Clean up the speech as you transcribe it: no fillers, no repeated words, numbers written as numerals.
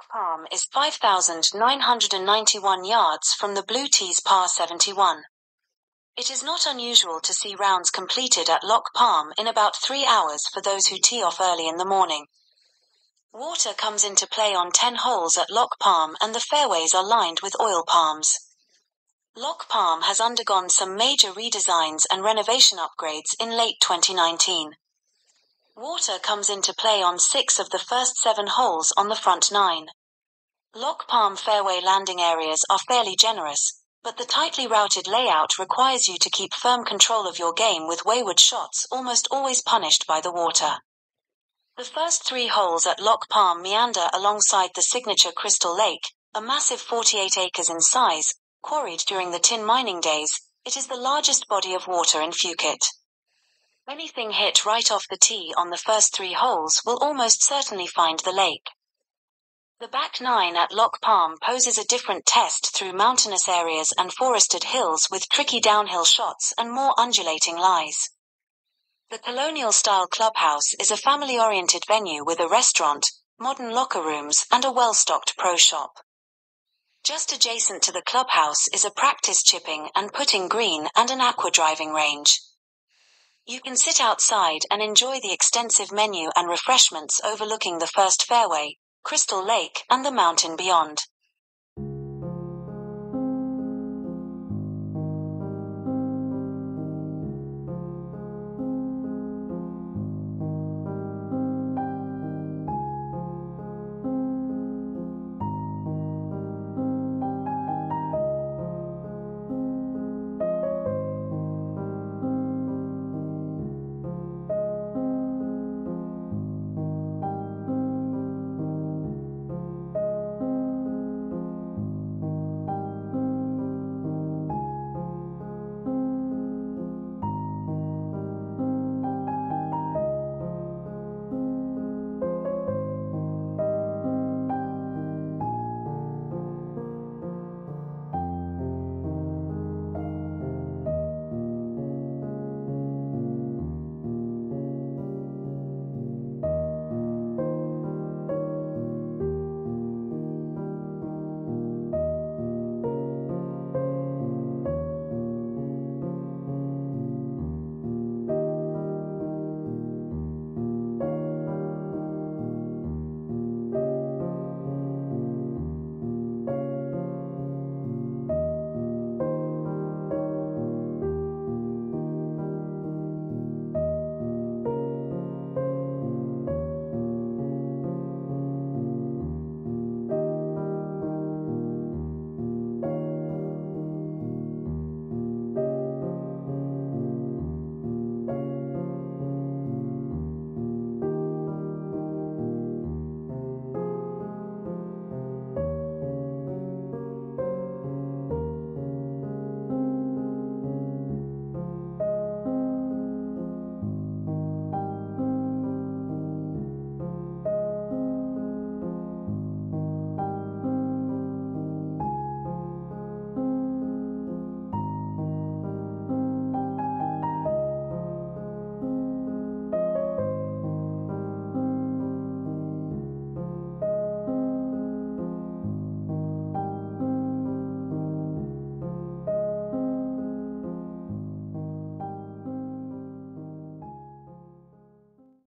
Loch Palm is 5,991 yards from the Blue Tees Par 71. It is not unusual to see rounds completed at Loch Palm in about 3 hours for those who tee off early in the morning. Water comes into play on 10 holes at Loch Palm and the fairways are lined with oil palms. Loch Palm has undergone some major redesigns and renovation upgrades in late 2019. Water comes into play on 6 of the first 7 holes on the front 9. Loch Palm fairway landing areas are fairly generous, but the tightly routed layout requires you to keep firm control of your game with wayward shots almost always punished by the water. The first 3 holes at Loch Palm meander alongside the signature Crystal Lake, a massive 48 acres in size, quarried during the tin mining days. It is the largest body of water in Phuket. Anything hit right off the tee on the first 3 holes will almost certainly find the lake. The back 9 at Loch Palm poses a different test through mountainous areas and forested hills with tricky downhill shots and more undulating lies. The colonial-style clubhouse is a family-oriented venue with a restaurant, modern locker rooms and a well-stocked pro shop. Just adjacent to the clubhouse is a practice chipping and putting green and an aqua driving range. You can sit outside and enjoy the extensive menu and refreshments overlooking the first fairway, Crystal Lake and the mountain beyond.